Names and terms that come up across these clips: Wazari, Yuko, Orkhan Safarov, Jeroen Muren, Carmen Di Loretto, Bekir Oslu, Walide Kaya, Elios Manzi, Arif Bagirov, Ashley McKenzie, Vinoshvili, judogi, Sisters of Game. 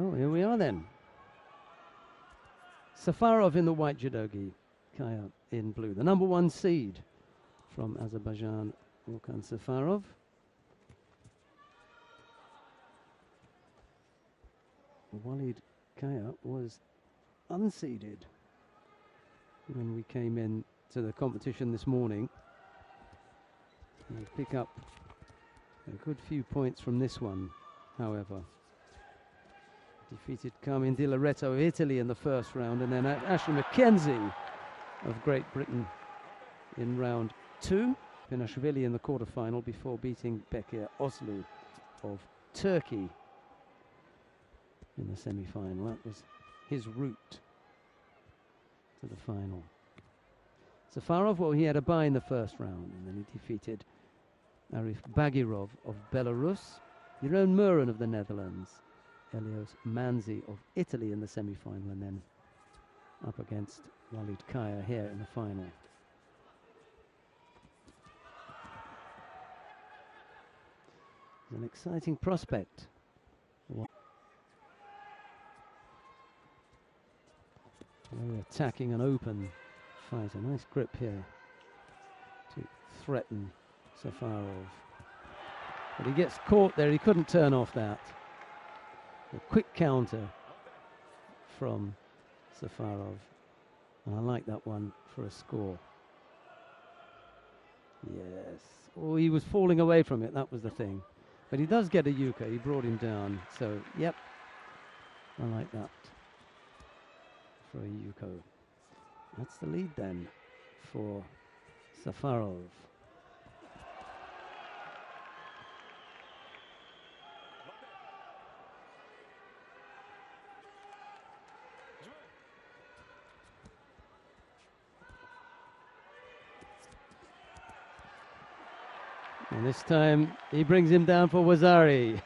Oh, here we are then. Safarov in the white judogi, Kaya in blue. The number one seed from Azerbaijan, Orkhan Safarov. Walide Kaya was unseeded when we came in to the competition this morning. We'll pick up a good few points from this one, however. Defeated Carmen Di Loretto of Italy in the first round, and then Ashley McKenzie of Great Britain in round two. Vinoshvili in the quarterfinal before beating Bekir Oslu of Turkey in the semi-final. That was his route to the final. Safarov, well, he had a bye in the first round, and then he defeated Arif Bagirov of Belarus, Jeroen Muren of the Netherlands, Elios Manzi of Italy in the semi-final, and then up against Walide Kaya here in the final. It's an exciting prospect. They're attacking an open fighter. Nice grip here to threaten Safarov. But he gets caught there. He couldn't turn off that. A quick counter from Safarov. And I like that one for a score. Yes. Oh, he was falling away from it. That was the thing. But he does get a yuka. He brought him down. So, yep. I like that. For Yuko. That's the lead then for Safarov. And this time he brings him down for Wazari.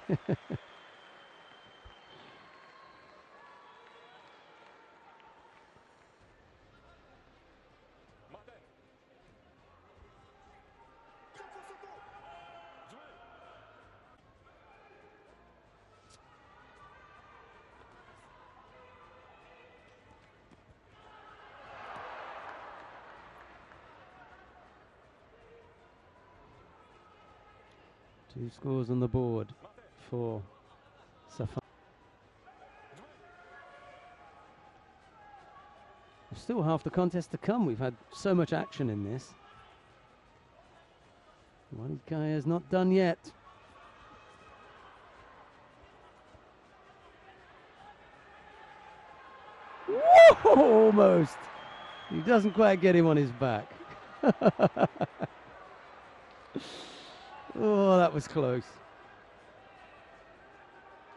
Two scores on the board for Safarov. Still half the contest to come. We've had so much action in this. Walide Kaya is not done yet. Whoa, almost. He doesn't quite get him on his back. Oh, that was close.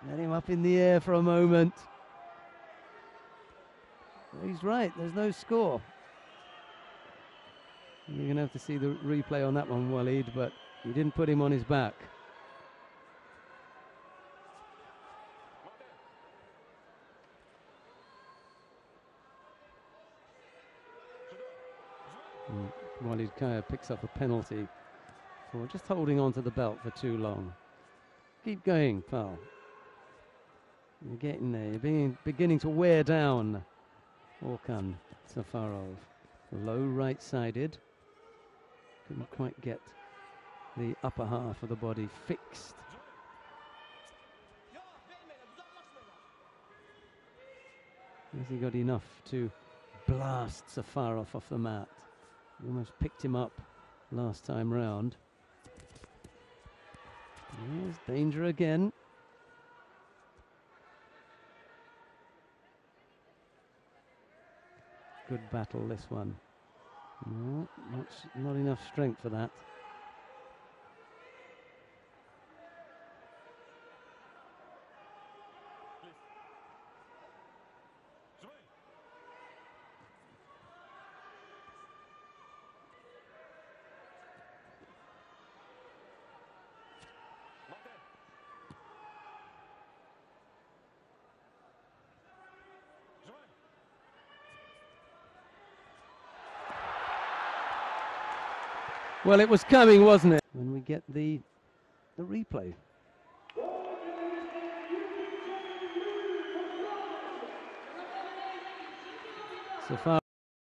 Let him up in the air for a moment. He's right, there's no score. You're going to have to see the replay on that one, Walide, but he didn't put him on his back. And Walide Kaya picks up a penalty. Or just holding on to the belt for too long. Keep going, pal. You're getting there. You're beginning to wear down Orkhan Safarov. Low right-sided. Couldn't quite get the upper half of the body fixed. Has he got enough to blast Safarov off the mat? He almost picked him up last time round. There's danger again. Good battle, this one. No, not enough strength for that. Well, it was coming, wasn't it? When we get the replay. Safarov.